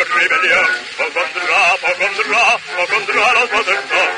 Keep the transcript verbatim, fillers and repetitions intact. Rebellion, Pocondra, Pocondra, Pocondra, la Sodetta,